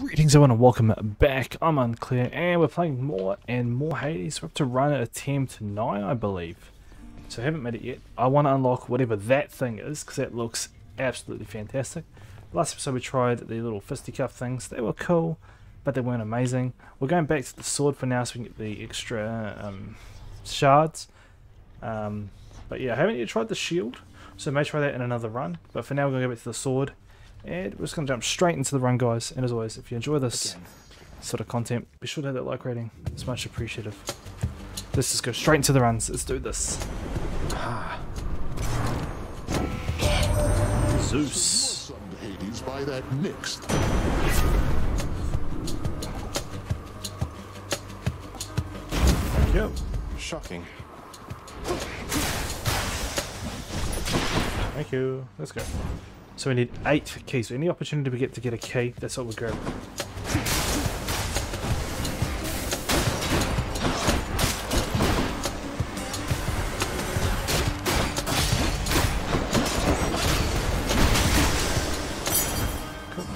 Greetings everyone and welcome back. I'm Unclear and we're playing more Hades. We're up to run a team tonight, I believe. So I haven't made it yet. I want to unlock whatever that thing is because that looks absolutely fantastic. Last episode we tried the little fisticuff things. They were cool, but they weren't amazing. We're going back to the sword for now so we can get the extra shards. But yeah, I haven't yet tried the shield, so I may try that in another run. But for now we're going to go back to the sword. And we're just going to jump straight into the run, guys. And as always, if you enjoy this sort of content, be sure to hit that like rating. It's much appreciative. Let's just go straight into the runs. Let's do this. Ah. Zeus. Hades by that Nyx. Thank you. Shocking. Thank you. Let's go. So we need 8 keys. So any opportunity we get to get a key, that's what we'll grab. Cool,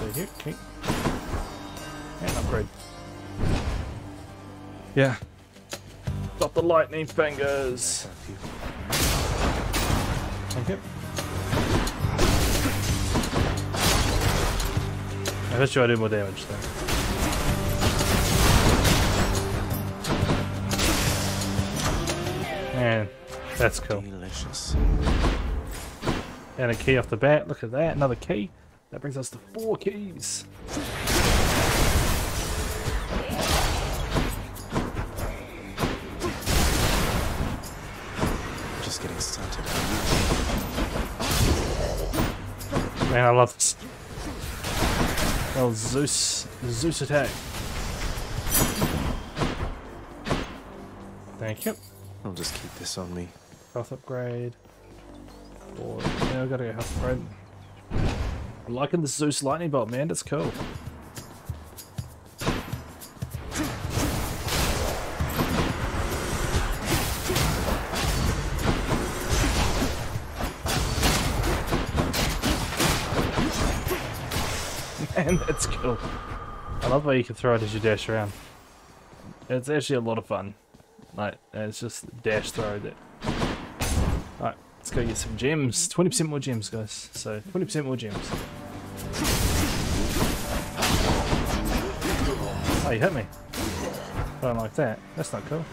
there you go, key. And upgrade. Yeah. Got the lightning fingers. Thank you. I bet you I do more damage then. Man, that's cool. Delicious. And a key off the bat. Look at that, another key. That brings us to 4 keys. Just getting started. Man, I love this. Oh, Zeus attack. Thank you. I'll just keep this on me. Health upgrade. Or, yeah, I've got to go health upgrade. I'm liking the Zeus lightning bolt, man. That's cool. And that's cool. I love how you can throw it as you dash around. It's actually a lot of fun. Like, it's just dash throw that. Alright, let's go get some gems. 20% more gems, guys. So, 20% more gems. Oh, you hit me. I don't like that. That's not cool.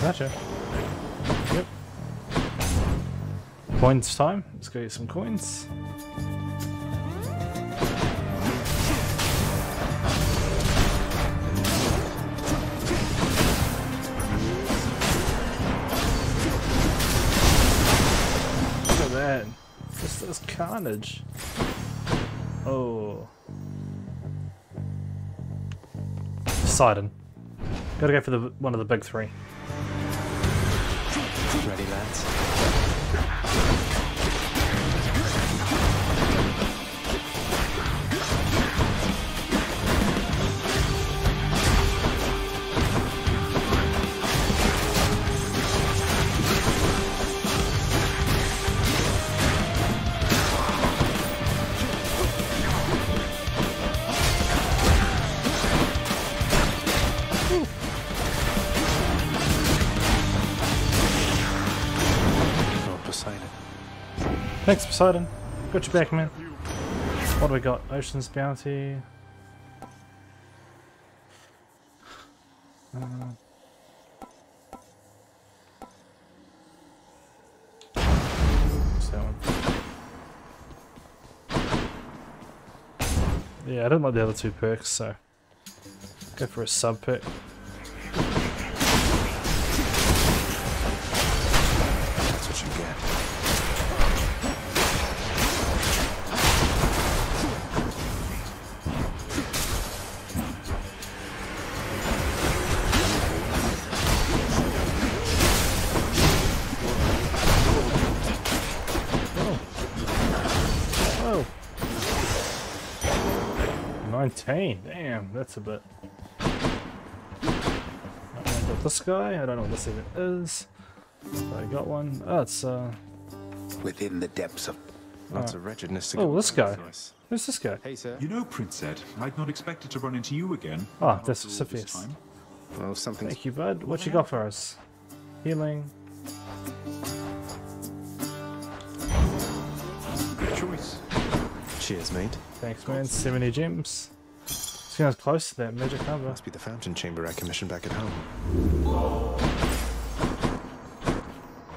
Gotcha. Yep. Coins time. Let's go get some coins. Look at that. This is carnage. Oh. Poseidon. Gotta go for the one of the big three. Ready, lads. Thanks, Poseidon. Got your back, man. What do we got? Ocean's Bounty. What's that one? Yeah, I don't like the other two perks, so go for a sub perk. That's what you get. 19. Damn, that's a bit. Got this guy. I don't know what this even is. I got one. Oh, it's within the depths of lots of wretchedness. Oh, this guy. Nice. Who's this guy? Hey, sir. You know, Prince said, I'd not expected to run into you again. Ah, this is Sophie's. Well, something. Thank you, bud. What you got for us? Healing. Good choice. Cheers, mate. Thanks, man. 70 gems. See how close to that magic number. Must be the fountain chamber I commissioned back at home.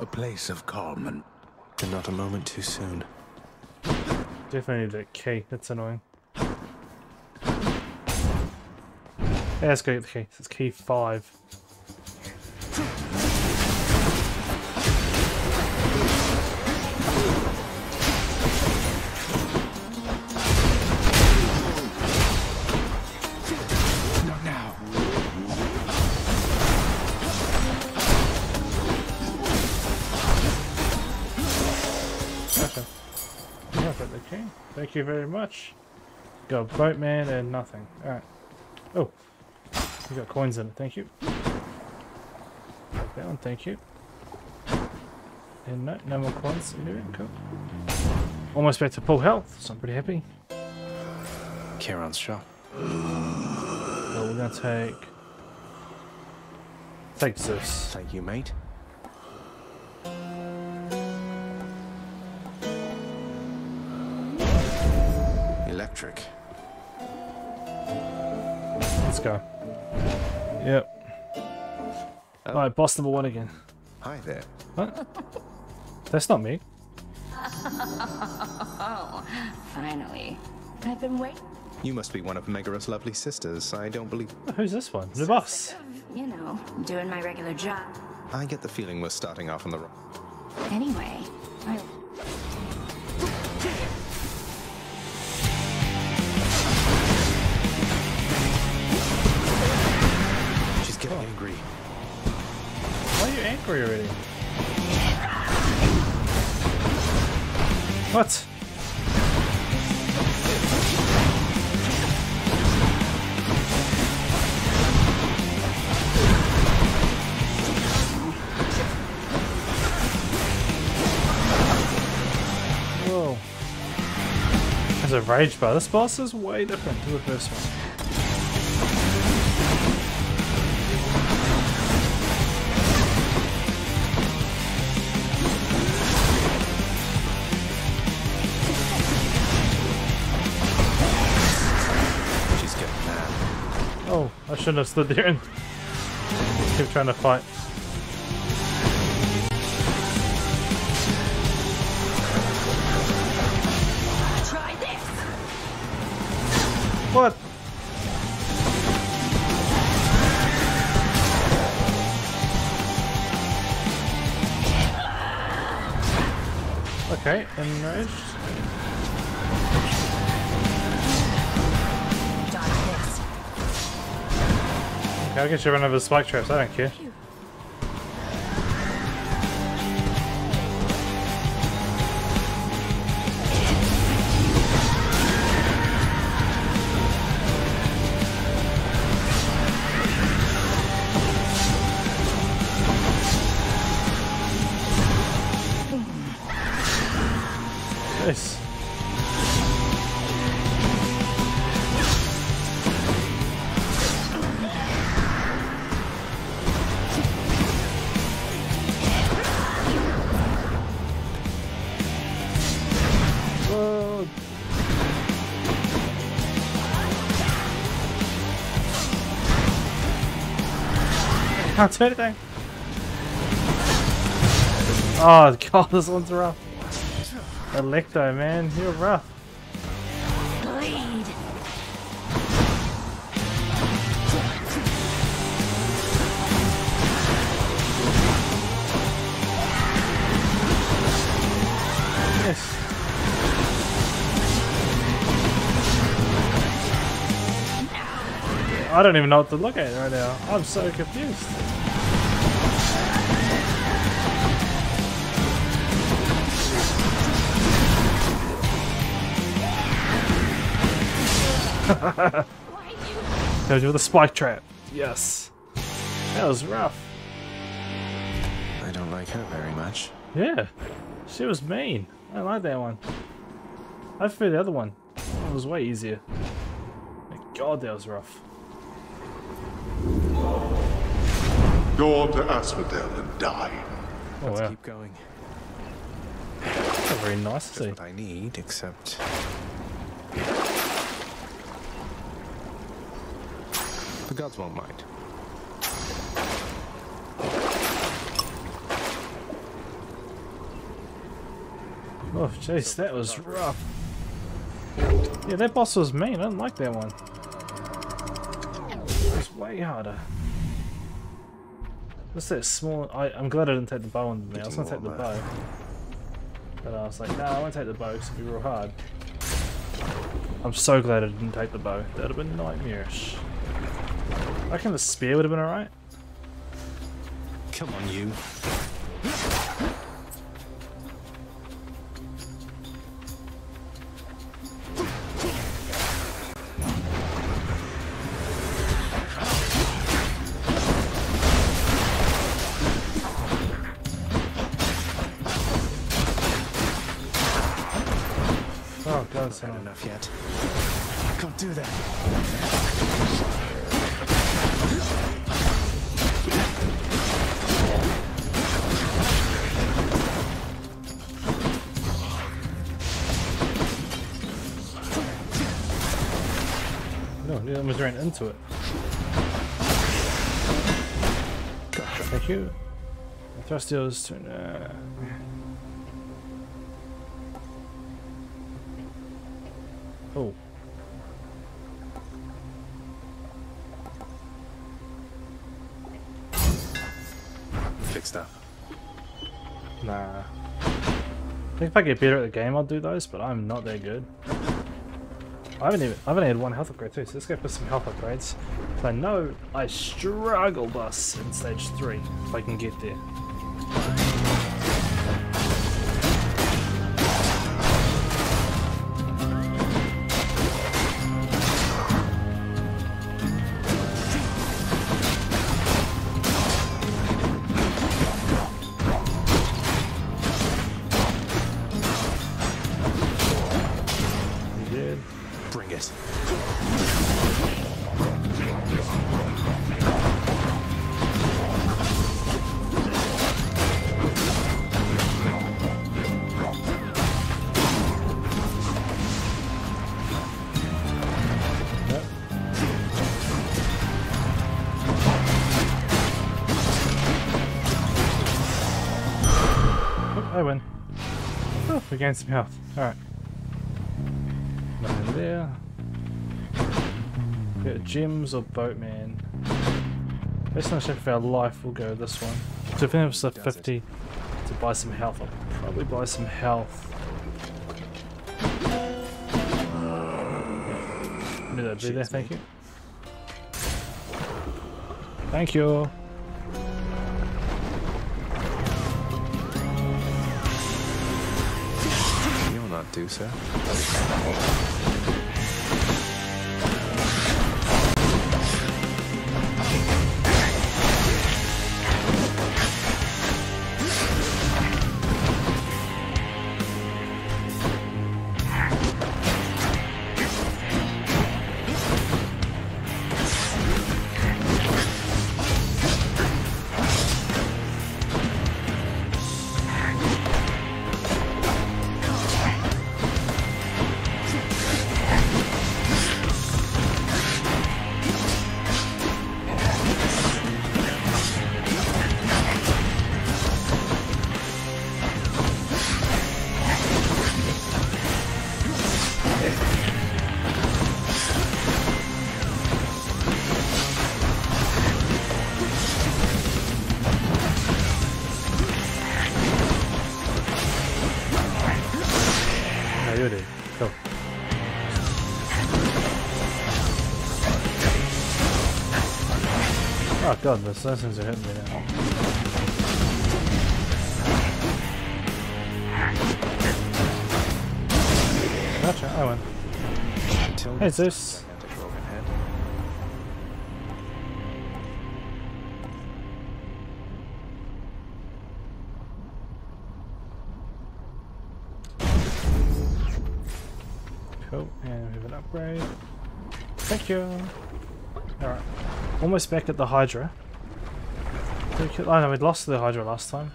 A place of calm and not a moment too soon. Definitely need that key. That's annoying. Yeah, let's go get the key. It's key 5. Thank you very much. Got a boatman and nothing. Alright. Oh. You got coins in it. Thank you. Take that one. Thank you. And no more coins. Anyway, cool. Almost back to full health, so I'm pretty happy. Charon's shop. Oh, we're going to take Zeus. Thank you, mate. Electric. Let's go. Yep. Oh. Alright, boss number 1 again. Hi there. What? That's not me. Oh, finally. I've been waiting. You must be one of Megara's lovely sisters. I don't believe. Oh, who's this one? The boss. You know, doing my regular job. I get the feeling we're starting off on the wrong. Anyway, why are you angry already? What? Whoa. There's a rage bar. This boss is way different to the first one. I shouldn't have stood there and kept trying to fight. Try this. What? Okay, enraged. I'll get you run over the spike traps, I don't care. Nice. I can't do anything. Oh god, this one's rough. Alecto, man, you're rough. Bleed. Yes. I don't even know what to look at right now. I'm so confused. Told you with a spike trap. Yes. That was rough. I don't like her very much. Yeah. She was mean. I don't like that one. I prefer the other one. It was way easier. My god, that was rough. Go on to Asphodel and die. Oh, let's keep going. That's very nice to see. What I need, except... the gods won't mind. Oh jeez, that was rough. Yeah, that boss was mean. I didn't like that one. It was way harder. What's that small... I'm glad I didn't take the bow in there. I was going to take the bow. But I was like, nah, I won't take the bow because it'll be real hard. I'm so glad I didn't take the bow. That would have been nightmarish. I reckon the spear would have been alright. Come on, you. Oh god, that's not enough yet. I can't do that. I almost ran into it. Thank you. I trust those to... Oh. Fixed up. Nah. I think if I get better at the game, I'll do those, but I'm not that good. I haven't had one health upgrade too, so let's go for some health upgrades. I know I struggle bus in stage 3 if I can get there. We gained some health. Alright. Nothing there. Get a gems or boatman. Based on the shape of our life, we'll go this one. So if it's a 50 to buy some health, I'll probably buy some health. Knew that'd be there, thank you. Thank you. Do so. Oh god, those things are hitting me now. Gotcha, I win. Hey Zeus! Cool, and we have an upgrade. Thank you. Alright, almost back at the Hydra. Oh no, we'd lost to the Hydra last time.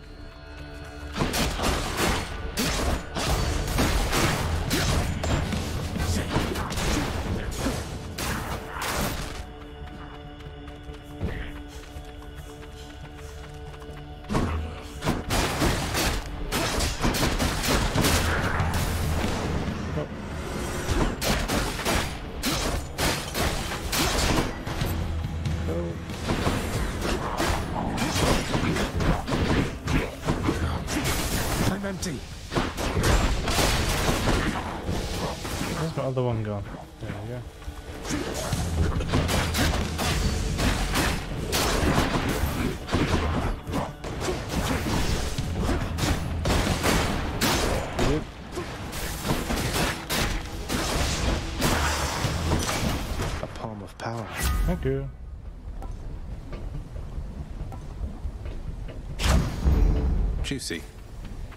Juicy.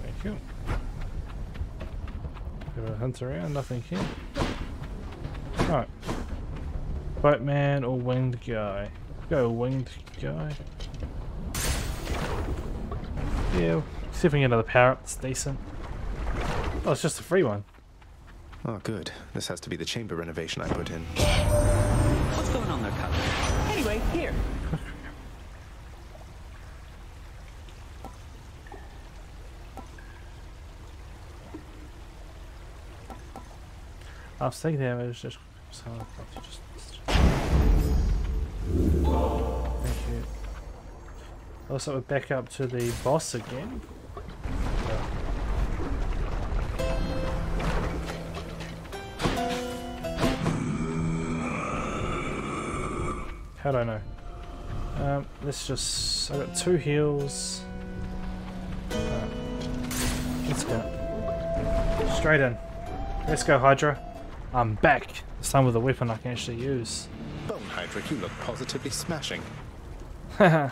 Thank you. Give it a hunt around, nothing here. Alright. Boatman or winged guy? Go winged guy. Yeah, we'll see if we can get another power up, that's decent. Oh, it's just a free one. Oh good. This has to be the chamber renovation I put in. What's going on there, Captain? Anyway, here. I'll take damage, just someone just thank you. Also we're back up to the boss again. How do I know? Let's just I got 2 heals. Let's go. Straight in. Let's go, Hydra. I'm back. This time with a weapon I can actually use. Bone Hydra, you look positively smashing. Haha.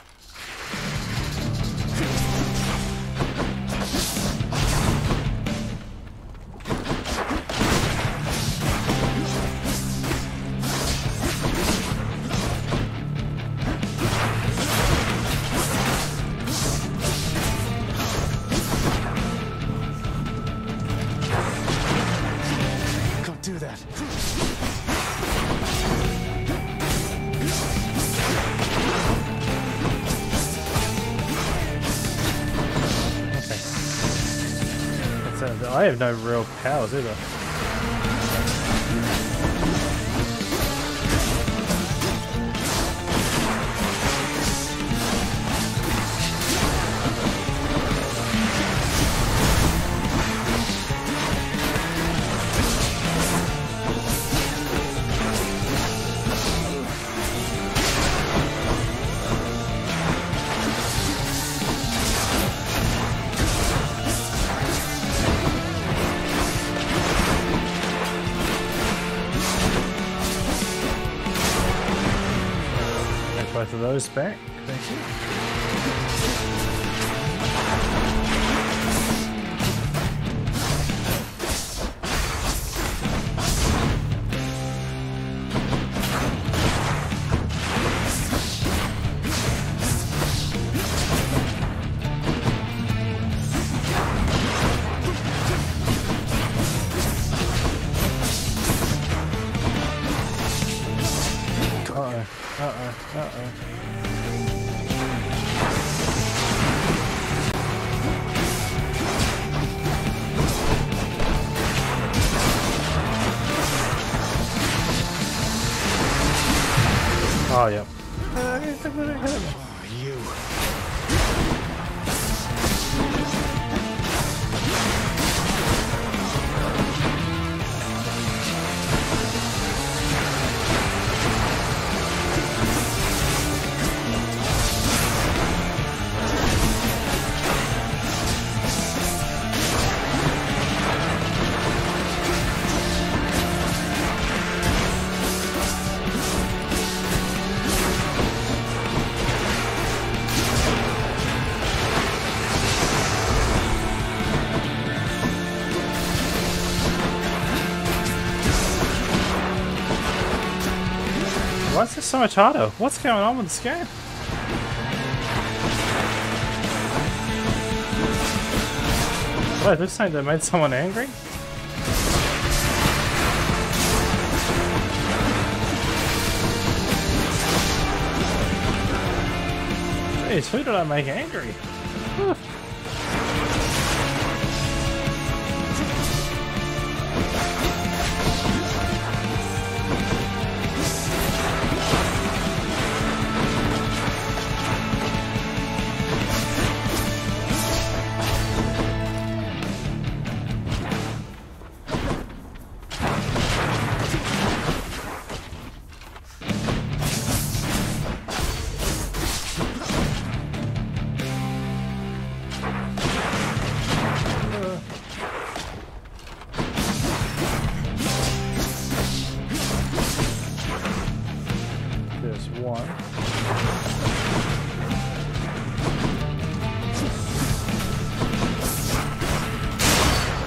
I have no real powers either. Those back, thank you. Oh, yeah. Why is this so much harder? What's going on with this game? Wait, this thing that made someone angry? Jeez, who did I make angry? Whew.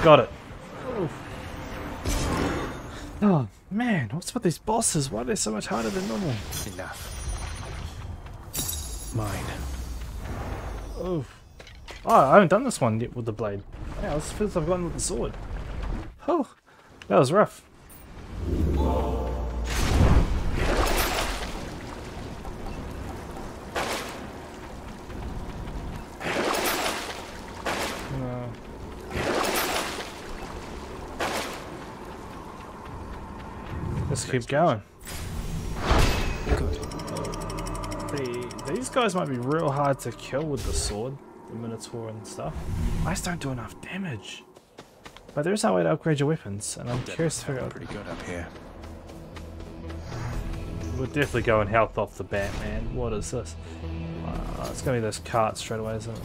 Got it. Oof. Oh man, what's with these bosses? Why are they so much harder than normal? Enough. Mine. Oof. Oh, I haven't done this one yet with the blade. Yeah, this feels like I've gone with the sword. Oh, that was rough. Keep going. Good. These guys might be real hard to kill with the sword, the Minotaur and stuff. I just don't do enough damage. But there is no way to upgrade your weapons, and I'm curious to figure out. Pretty good up here. We're definitely going health off the bat, man. What is this? It's gonna be this cart straight away, isn't it?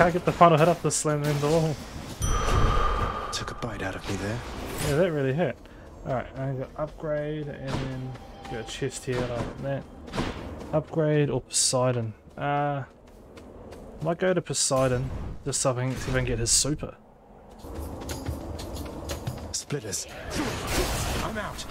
I get the final hit up the slam in the wall. Took a bite out of me there. Yeah, that really hurt. Alright, I'm gonna upgrade and then get a chest here. I like that. Upgrade or Poseidon. Might go to Poseidon. Just something so I can get his super. Splitters. I'm out.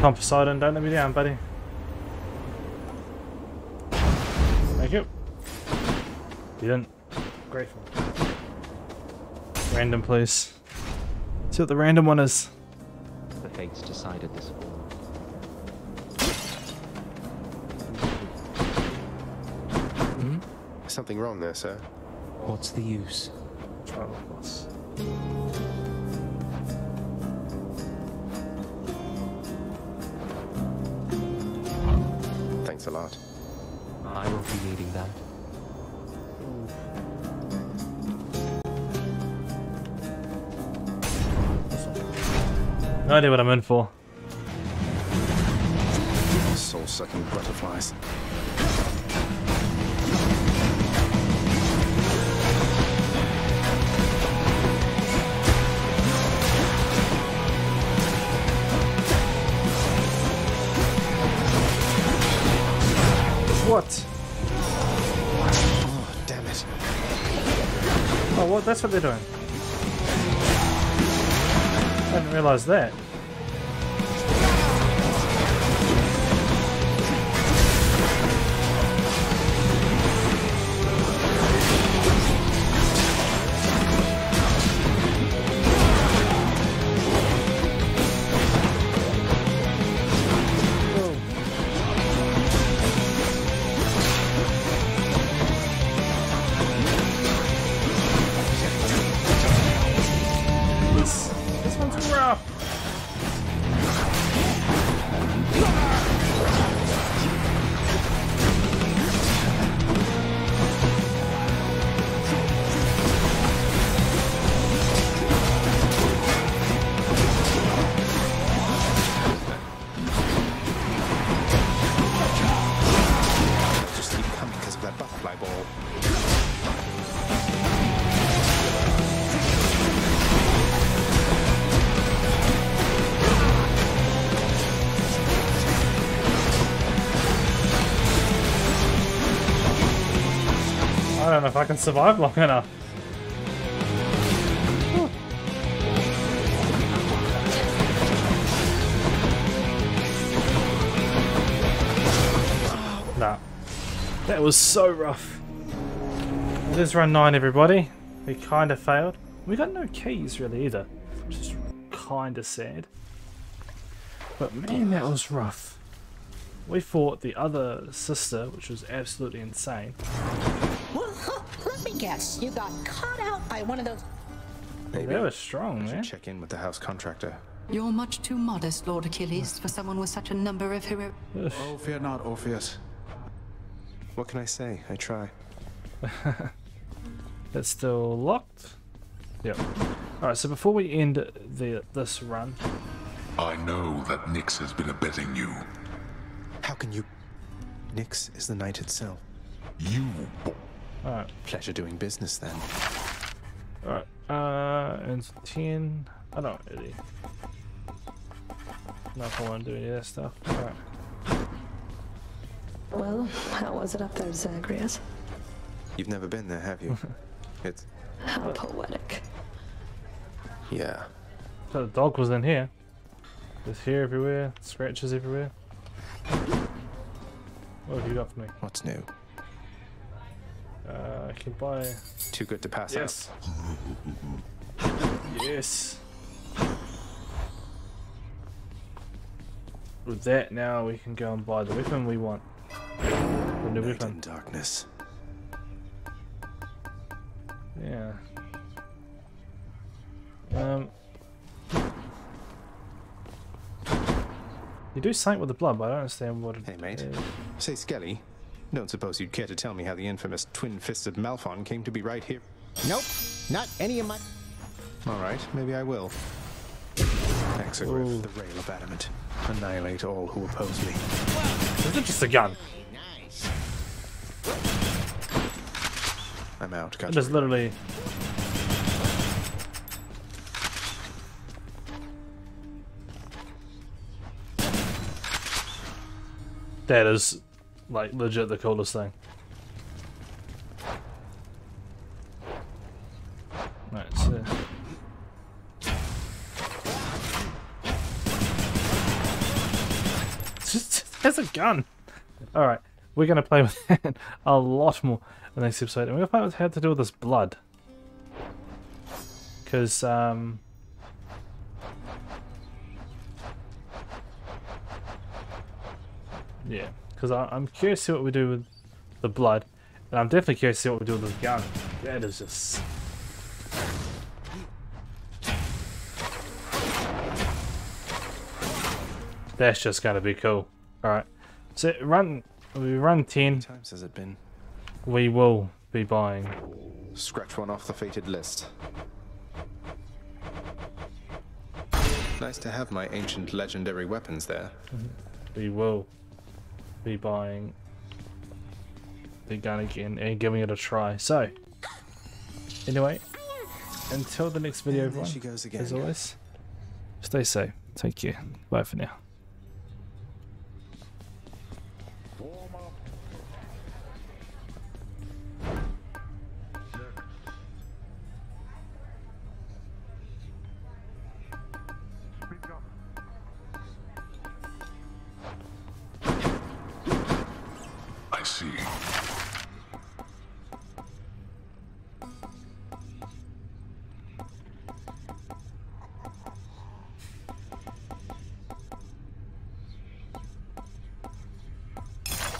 Come Poseidon, don't let me down, buddy. Thank you. You didn't. Grateful. Random, please. See what the random one is. The fates decided this one. Hmm? Something wrong there, sir. What's the use? Oh, what's... a lot. I will be needing that. No idea what I'm in for. Soul-sucking butterflies. What? Oh, damn it. Oh, well, that's what they're doing. I didn't realise that. I don't know if I can survive long enough. Nah. That was so rough. It is run 9, everybody. We kind of failed. We got no keys really either, which is kind of sad. But man, that was rough. We fought the other sister, which was absolutely insane. Let me guess, you got caught out by one of those. Maybe. They were strong, man. Check in with the house contractor. You're much too modest, Lord Achilles, for someone with such a number of heroes. Oh, fear not, Orpheus. What can I say? I try. That's still locked. Yep. Alright, so before we end this run. I know that Nyx has been abetting you. How can you? Nyx is the night itself. You. Alright. Pleasure doing business then. Alright, and 10. I don't really. Not if I want to do any of that stuff. Alright. Well, how was it up there, Zagreus? You've never been there, have you? It's. How poetic. Yeah. So the dog was in here. There's hair everywhere, scratches everywhere. What have you got for me? What's new? I can buy. Too good to pass us. Yes. With that, now we can go and buy the weapon we want. The new weapon. In darkness. Yeah. You do something with the blood, but I don't understand what it. Hey, mate. Say, Skelly. Don't suppose you'd care to tell me how the infamous twin-fisted Malphon came to be right here? Nope, not any of my. All right, maybe I will. Exagreph, the rail of adamant, annihilate all who oppose me. Isn't it just a gun? Nice. I'm out. Got just literally. That is. Like, legit the coolest thing. Right, so. Just has a gun! Alright, we're gonna play with that a lot more in the next episode. And we're gonna play with how to do with this blood. Because, yeah. Because I'm curious to see what we do with the blood, and I'm definitely curious to see what we do with this gun. That is just. That's just gonna be cool. Alright. So, we run 10. How many times has it been? We will be buying. Scratch one off the fated list. Nice to have my ancient legendary weapons there. We will. Be buying the gun again and giving it a try. So, anyway, until the next video, everyone, she goes again, as always, stay safe, take care, bye for now.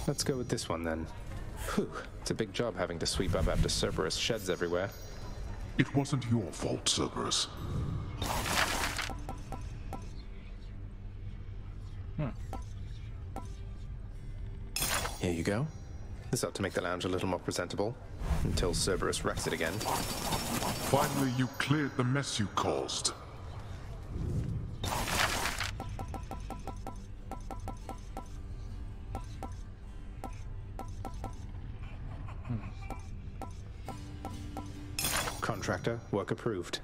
Let's go with this one then. Whew, it's a big job having to sweep up after Cerberus sheds everywhere. It wasn't your fault, Cerberus. Here you go. This ought to make the lounge a little more presentable, until Cerberus wrecks it again. Finally, you cleared the mess you caused. Contractor, work approved.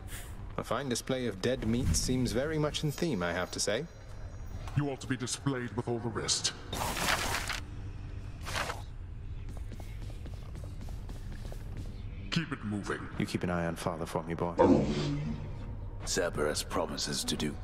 A fine display of dead meat seems very much in theme, I have to say. You ought to be displayed with all the rest. Keep it moving. You keep an eye on Father for me, boy. Cerberus promises to do.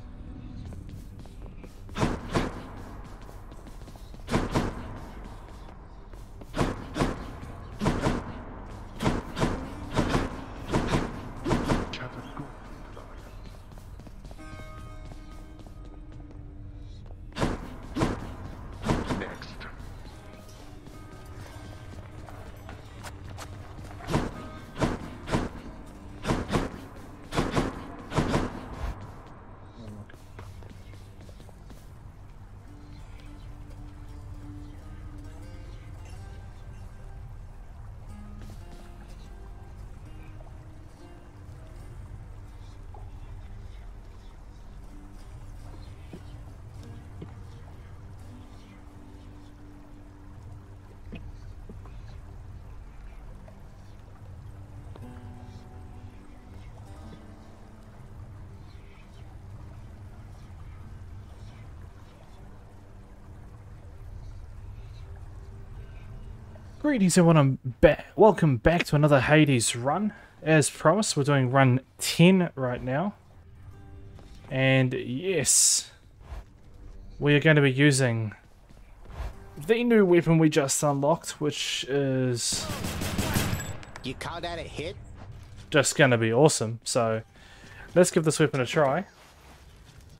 Greetings everyone, welcome back to another Hades run. As promised, we're doing run 10 right now. And yes, we are going to be using the new weapon we just unlocked, which is... You call that a hit? Just going to be awesome, so let's give this weapon a try.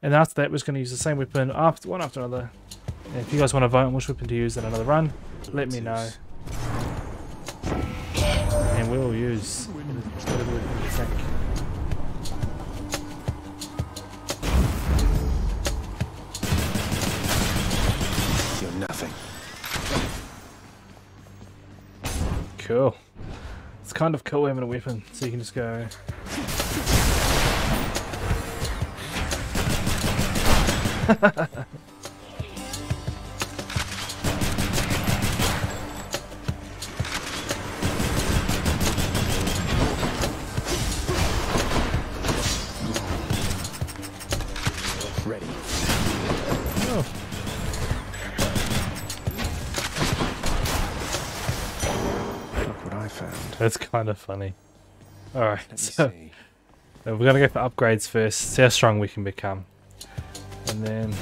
And after that, we're going to use the same weapon one after another. And if you guys want to vote on which weapon to use in another run, let me know. And we'll use whatever we think. You're nothing. Cool. It's kind of cool having a weapon, so you can just go. That's kind of funny. Alright, so we're going to go for upgrades first, see how strong we can become. And then...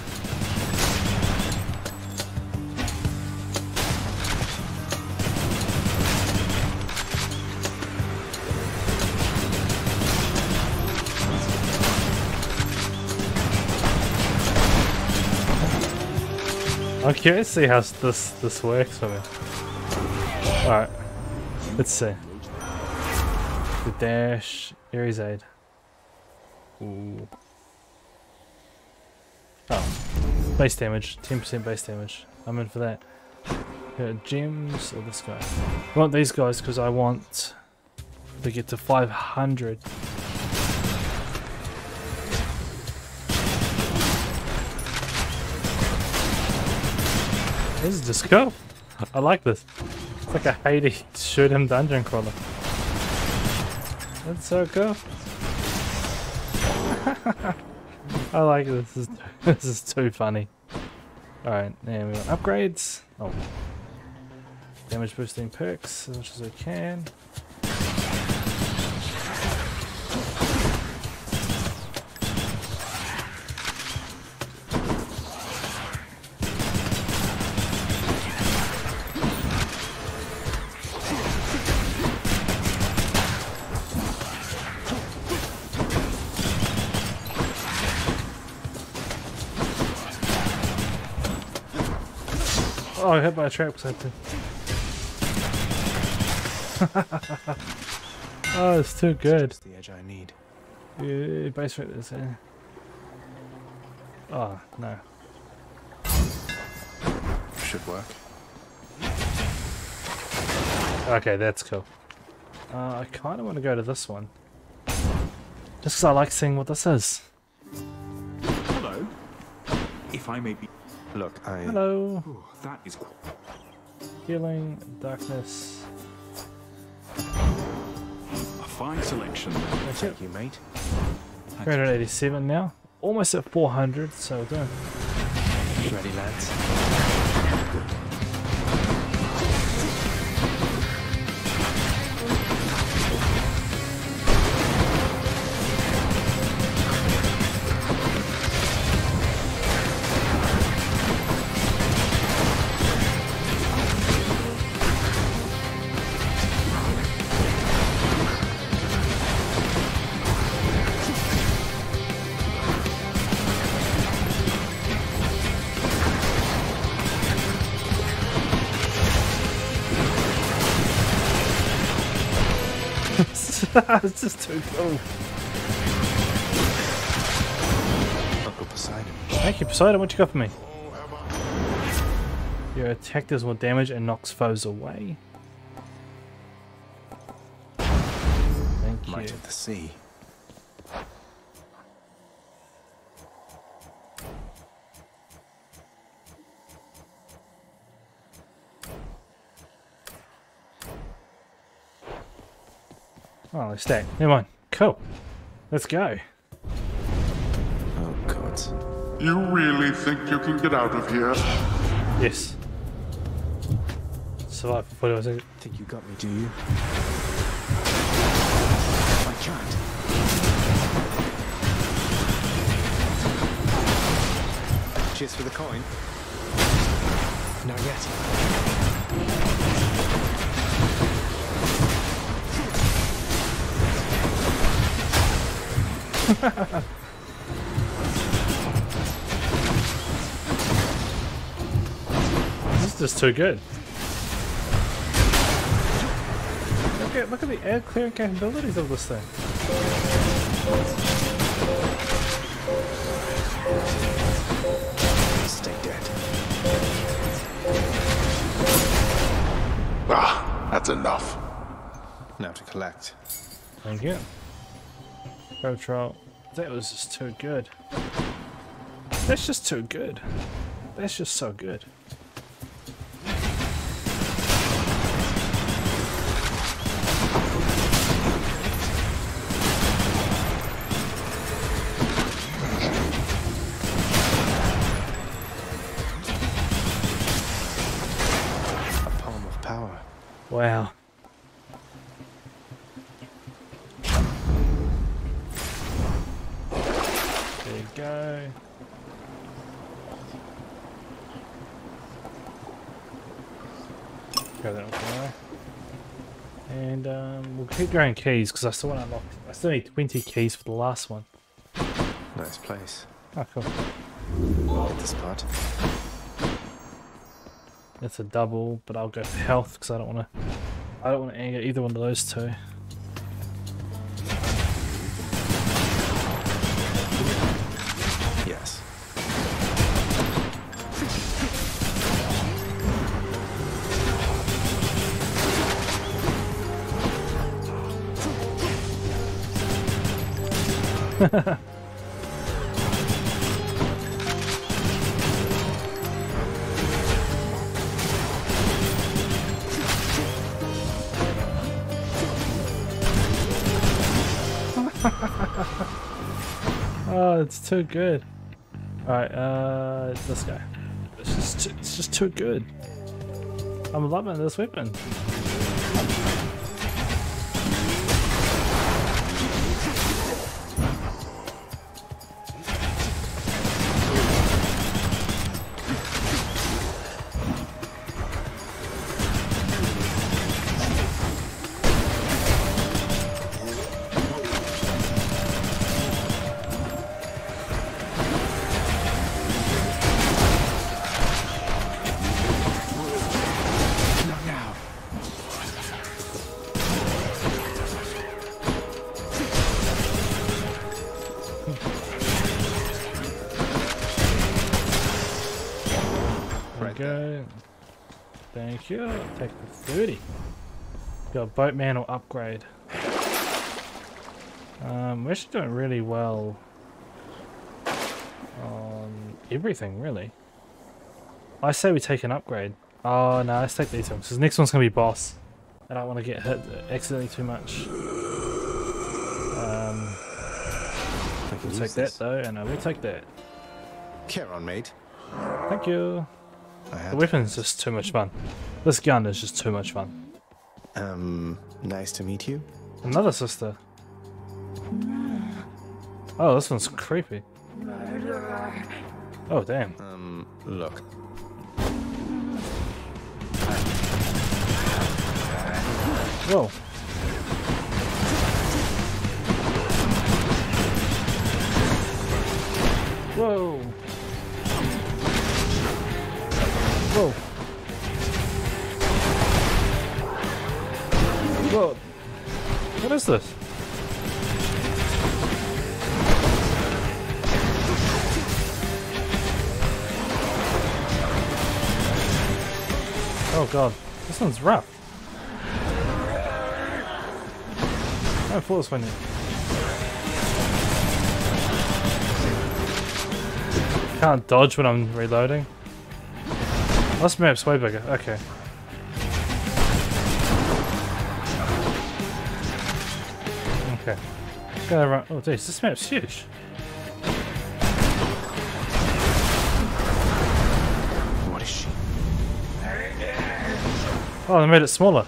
I'm curious to see how this works for me. Alright, let's see. The dash, Ares aid. Ooh. Oh, base damage, 10% base damage. I'm in for that. Gems or this guy. I want these guys because I want to get to 500. This is just cool. I like this. It's like a Hades shoot 'em dungeon crawler. That's so cool. I like this. This is too funny. Alright, now we got upgrades. Oh. Damage boosting perks as much as I can. Oh, I hit by a trap because I had to. Oh, it's too good. It's the edge I need. You base rate this, eh? Oh, no. Should work. Okay, that's cool. I kind of want to go to this one. Just because I like seeing what this is. Hello. If I may be... Look, I... Hello. Ooh, that is... Healing, darkness. A fine selection. Thank you, mate. 387 now. Almost at 400, so we're doing... Ready, lads. It's just too cool. Uncle Poseidon. Thank you, Poseidon. What you got for me? Your attack does more damage and knocks foes away. Thank you. Might of the sea. Oh, they stack. Never mind. Cool. Let's go. Oh, God. You really think you can get out of here? Yes. Survive for 45 seconds. I think you got me, do you? I tried. Cheers for the coin. Not yet. This is just too good. Look at the air clearing capabilities of this thing. Stay dead. Ah, that's enough. Now to collect. Thank you. Control. That was just too good. That's just too good. That's just so good. A palm of power. Wow. Go. Go that way. And we'll keep going keys because I still want to unlock. I still need 20 keys for the last one. Nice place. Oh, cool. I like this part. It's a double, but I'll go for health because I don't want to anger either one of those two. Oh, it's too good. All right, this guy. It's just too good. I'm loving this weapon. go. Thank you. Take the 30. Got a boat mantle upgrade. We're actually doing really well on everything, really. I say we take an upgrade. Oh no, let's take these ones, because the next one's gonna be boss. I don't want to get hit accidentally too much. We'll take that though, and I will take that. Care on, mate. Thank you. The weapon's just too much fun. This gun is just too much fun. Nice to meet you. Another sister. Oh, this one's creepy. Oh, damn. Look. Whoa. Whoa. Whoa. Whoa. What is this? Oh god, this one's rough. I thought this one can't dodge when I'm reloading. Oh, this map's way bigger. Okay. Okay. Gotta run. Oh, geez, this map's huge. What is she? Oh, they made it smaller.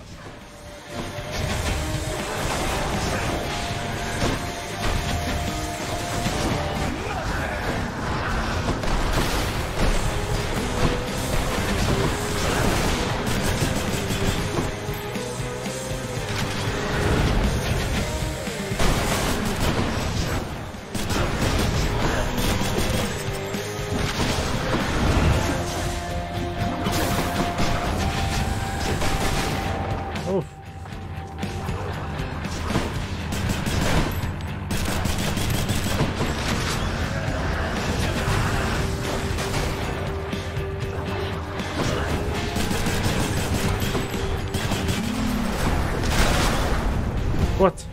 What?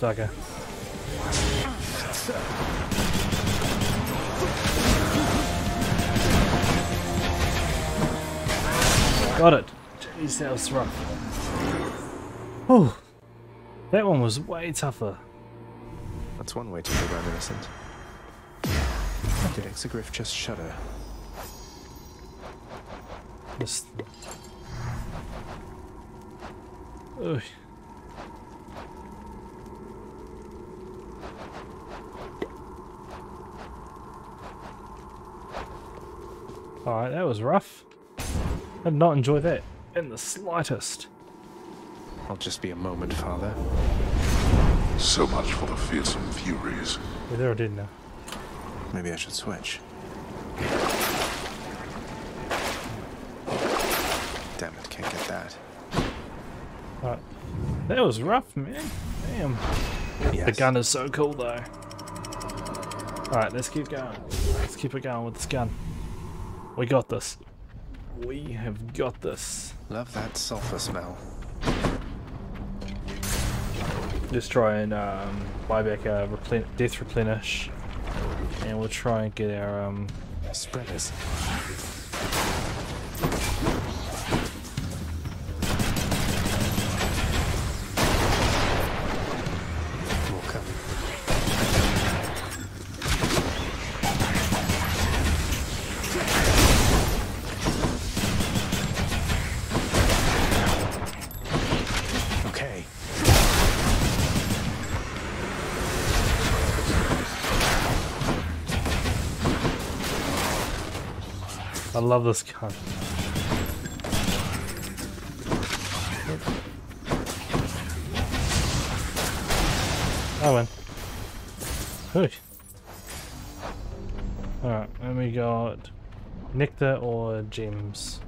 Oh, okay. Got it. Jeez, that was rough. Oh, that one was way tougher. That's one way to be reminiscent. How did Exagreph just shudder? Just. Ugh. Alright, that was rough. I did not enjoy that in the slightest. I'll just be a moment, Father. So much for the fearsome furies. Yeah, they're dead now. Maybe I should switch. Damn it, can't get that. Alright. That was rough, man. Damn. Yes. The gun is so cool, though. Alright, let's keep going. Let's keep it going with this gun. We got this. We have got this. Love that sulfur smell. Just try and buy back our death replenish, and we'll try and get our spreaders. love this card. I win. Good. Alright, and we got nectar or gems.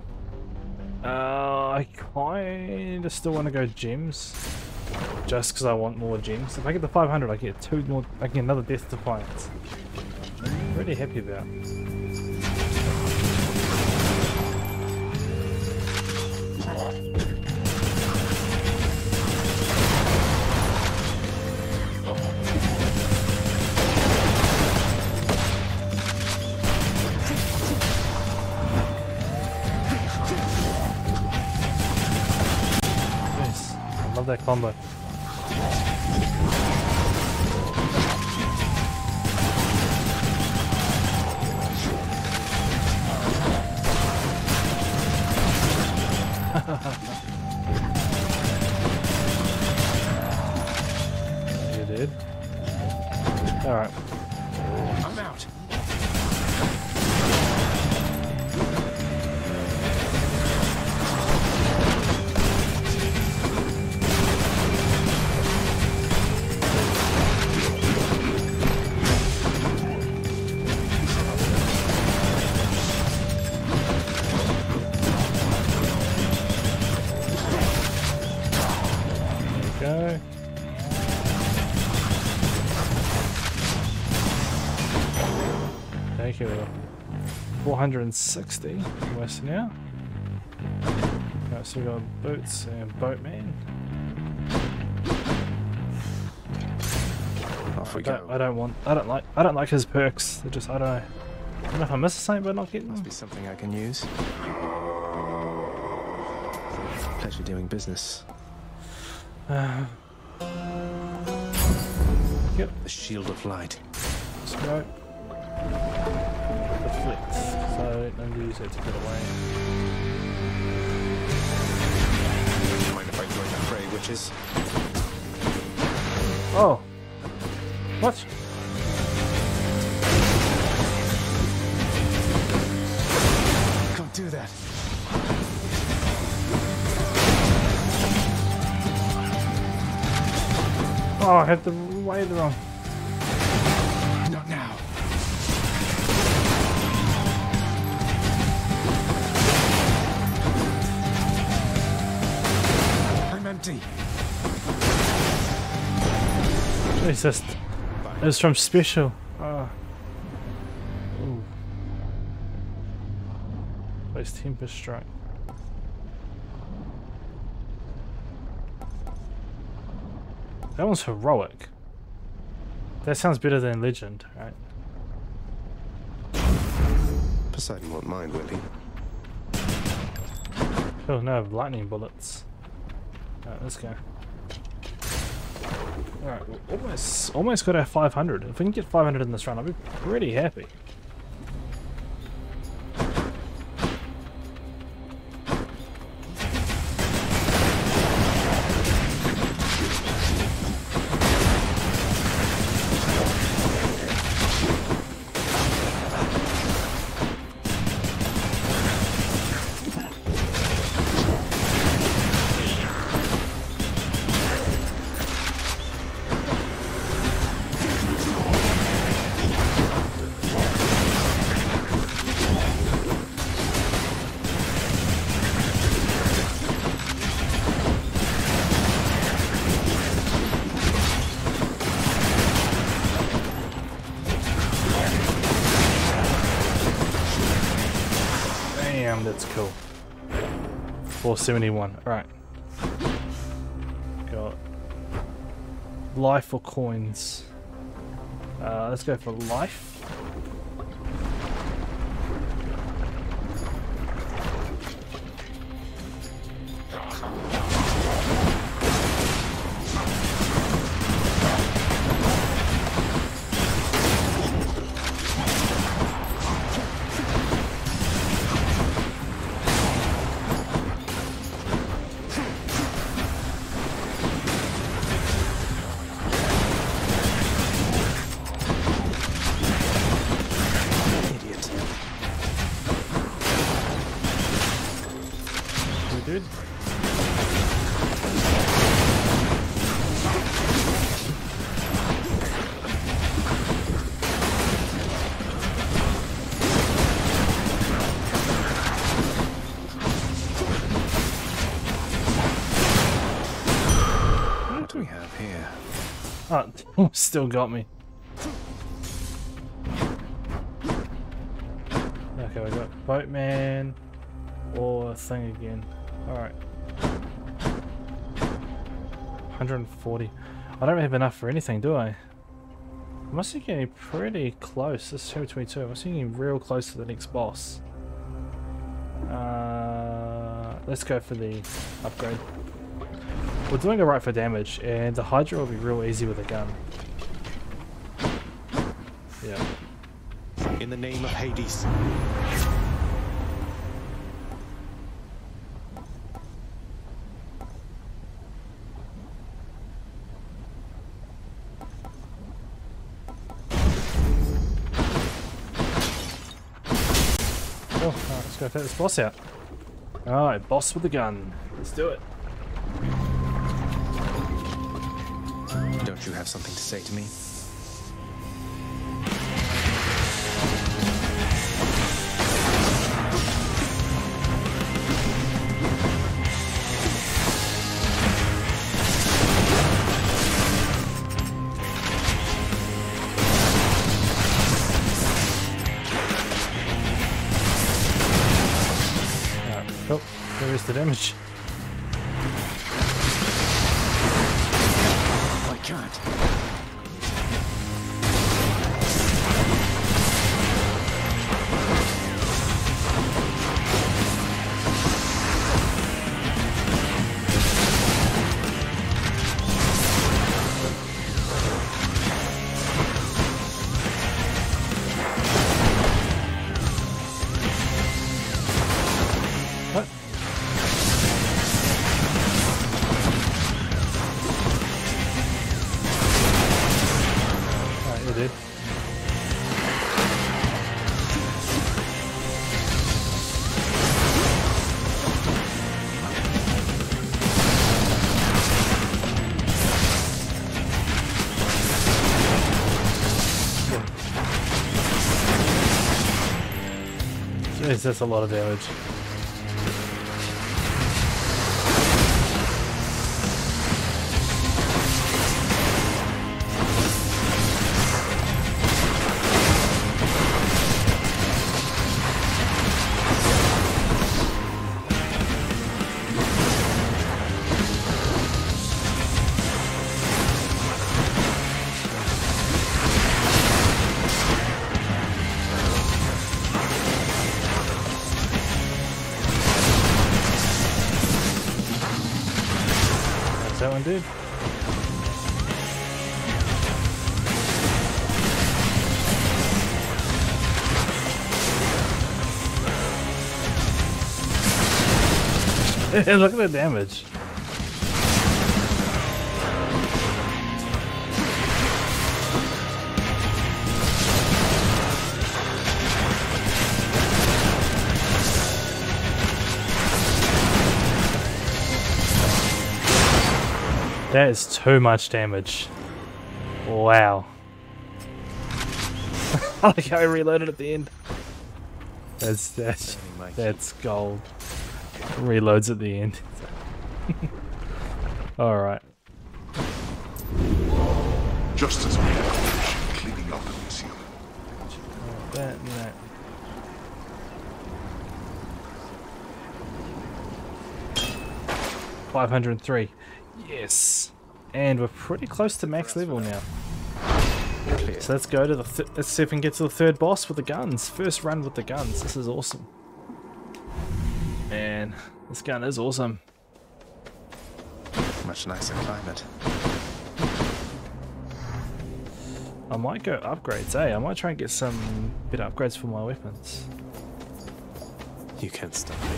I kinda still want to go gems, just because I want more gems. If I get the 500, I get two more. I get another Death Defiance. I'm really happy about. That combo. You did. All right. I'm out. Thank you. 460 US now. Alright, so we got boots and boatman. Off we go. I don't like his perks. They're just I don't know if I missed something by not getting them. Must be something I can use. Pleasure doing business. Yep. The shield of light. Let's go. Reflects, so I'm going to use it to get away. Don't mind if I join the fray, witches. Oh! What? Can't do that. Oh, I had the way wrong. Not now. I'm empty. It's just, it's from special. Ooh. Place temper strike. That one's heroic. That sounds better than legend, right? Poseidon won't mind, will he? Oh no, lightning bullets. Alright, let's go. Alright, almost got our 500. If we can get 500 in this round, I'll be pretty happy. That's cool. 471. Alright. Got life or coins. Let's go for life. dude. What do we have here? Oh, still got me. Okay, we got boatman or thing again. Alright. 140. I don't have enough for anything, do I? I must be getting pretty close. This is 222. I must be getting real close to the next boss. Let's go for the upgrade. We're doing alright for damage, and the Hydra will be real easy with a gun. Yeah. In the name of Hades. Oh, let's go take this boss out. Alright, boss with the gun. Let's do it. Don't you have something to say to me? The damage. I can't. What? That's a lot of damage. That one did. Look at the damage. That is too much damage. Wow. I like how I reloaded at the end. That's gold. Reloads at the end. Alright. Just as we have cleaning up Elysium. That and that. $503. Yes, and we're pretty close to max level now. So let's go to the let's see if we can get to the third boss with the guns. First run with the guns. This is awesome. Man, this gun is awesome. Much nicer climate. I might go upgrades, eh? I might try and get some better upgrades for my weapons. You can't stop me.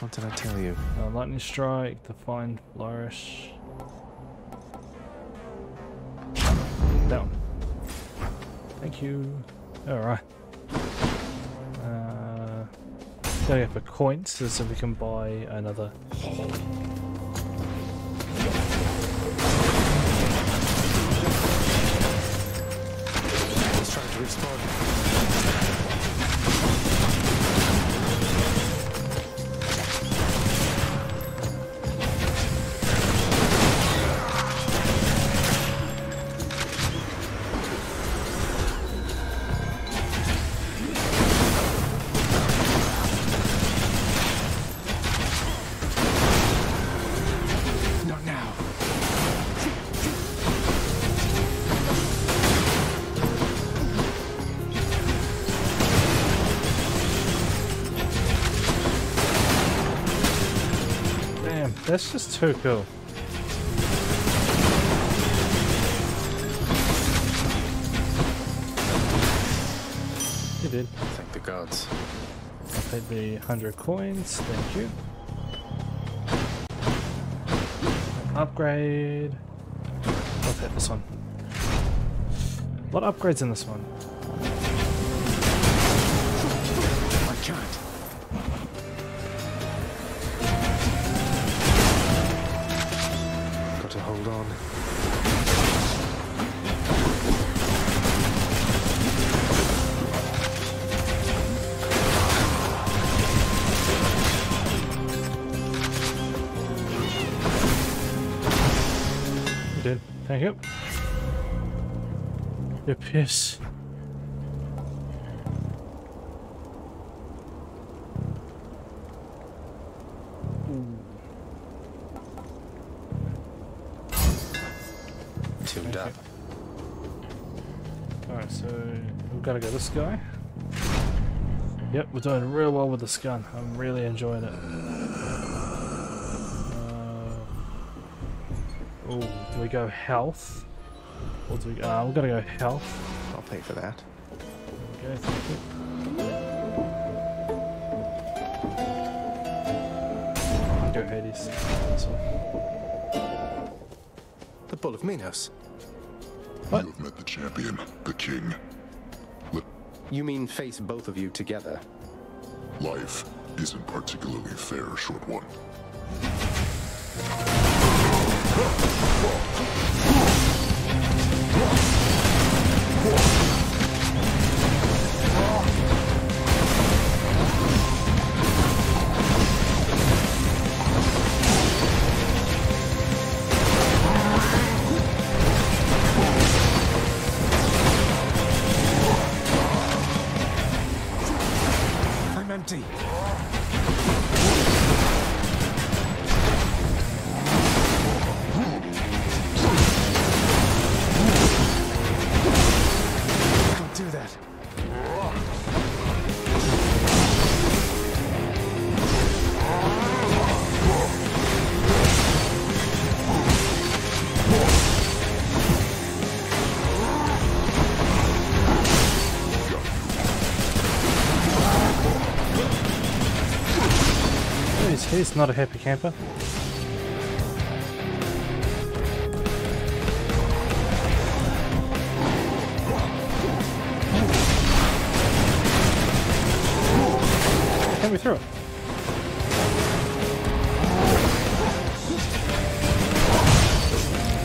What did I tell you? Lightning strike, the fine flourish. Down. Thank you. Alright. Going up for coins so we can buy another. Let's try to respond. That's just too cool. You did. Thank the gods. I paid the 100 coins. Thank you. Upgrade. I'll take this one. A lot of upgrades in this one. Thank you. You piss. Tuned up. Alright, so we've got to go this guy. Yep, we're doing real well with this gun. I'm really enjoying it. Oh, do we go health? Or do we? We're gonna go health. I'll pay for that. Okay, thank you. Go Hades. The Bull of Minos. What? You have met the champion, the king. You mean face both of you together? Life isn't particularly fair, short one. I'm empty. He's not a happy camper. Can we throw it?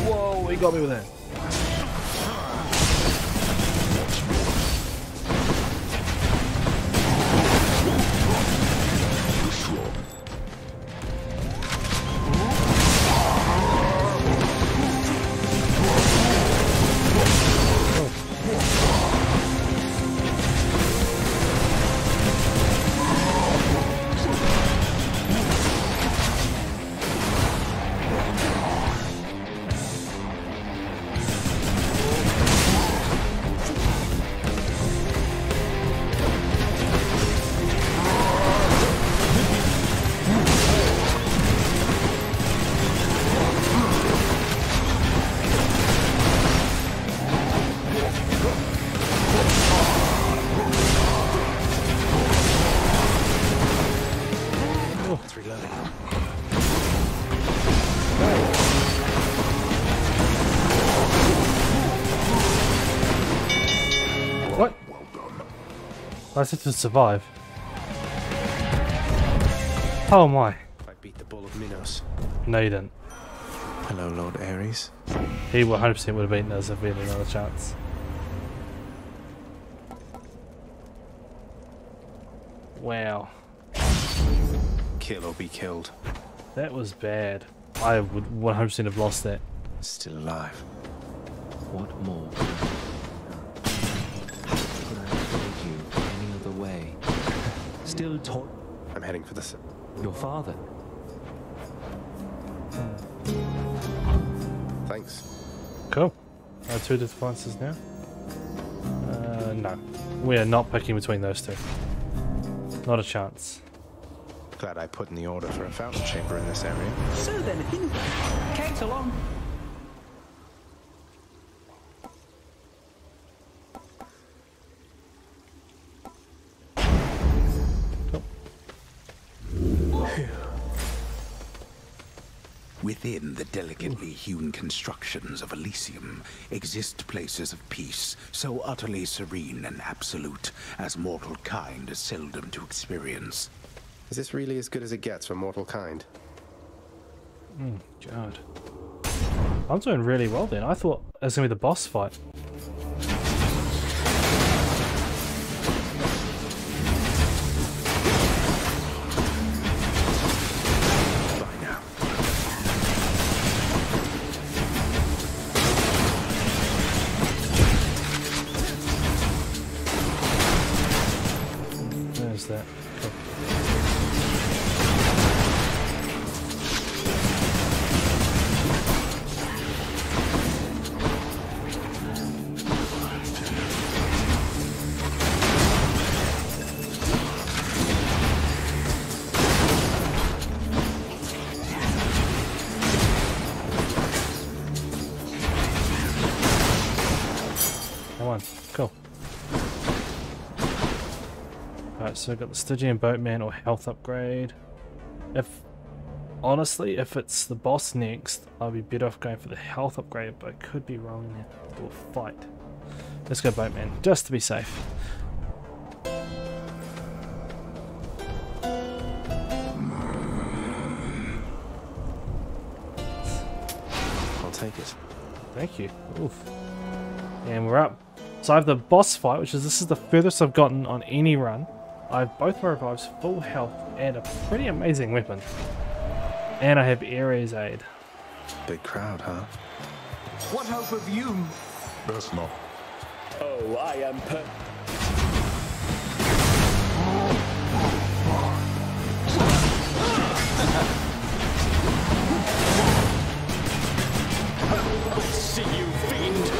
Whoa, he got me with that. Oh, it's reloading. What? Well done. I said to survive. Oh my. I beat the ball of Minos. No, you didn't. Hello, Lord Ares. He 100% would have beaten us if we had another chance. Wow. Kill or be killed. That was bad. I would 100% have lost that. Still alive. What more? Could I have you any other way? Still taught. I'm heading for the. Your father. Thanks. Cool. Our two defenses now. No, we are not picking between those two. Not a chance. Glad I put in the order for a fountain chamber in this area. So then, came along. Within the delicately hewn constructions of Elysium exist places of peace so utterly serene and absolute as mortal kind is seldom to experience. Is this really as good as it gets for mortal kind? Mm, God. I'm doing really well then. I thought it was going to be the boss fight. So I've got the Stygian Boatman or health upgrade. Honestly, if it's the boss next, I'll be better off going for the health upgrade, but I could be wrong in that little fight. Let's go Boatman, just to be safe. I'll take it. Thank you. Oof. And we're up. So I have the boss fight, which is this is the furthest I've gotten on any run. I have both my revives, full health, and a pretty amazing weapon. And I have Ares aid. Big crowd, huh? What hope of you? Best not. Oh, I am per. I see you, fiend.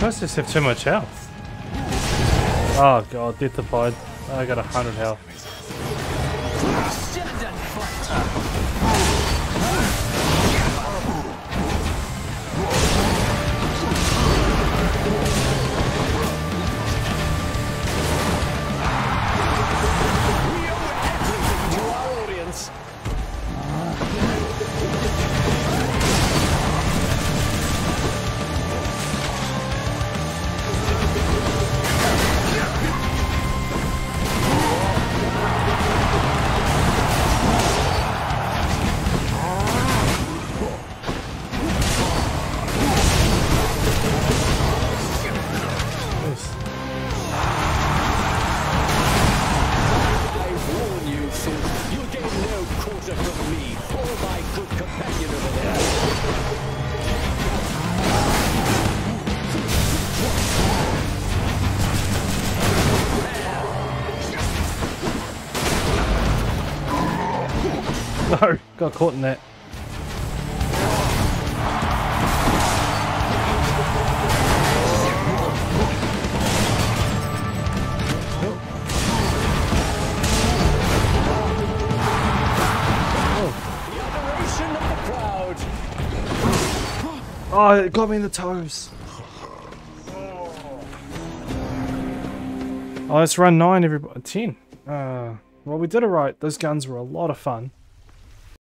Must just have too much health. Oh god, deathified. I got 100 health. No, got caught in that. Oh, it got me in the toes. Oh, let's run 9, everybody. 10. Well, we did it right. Those guns were a lot of fun.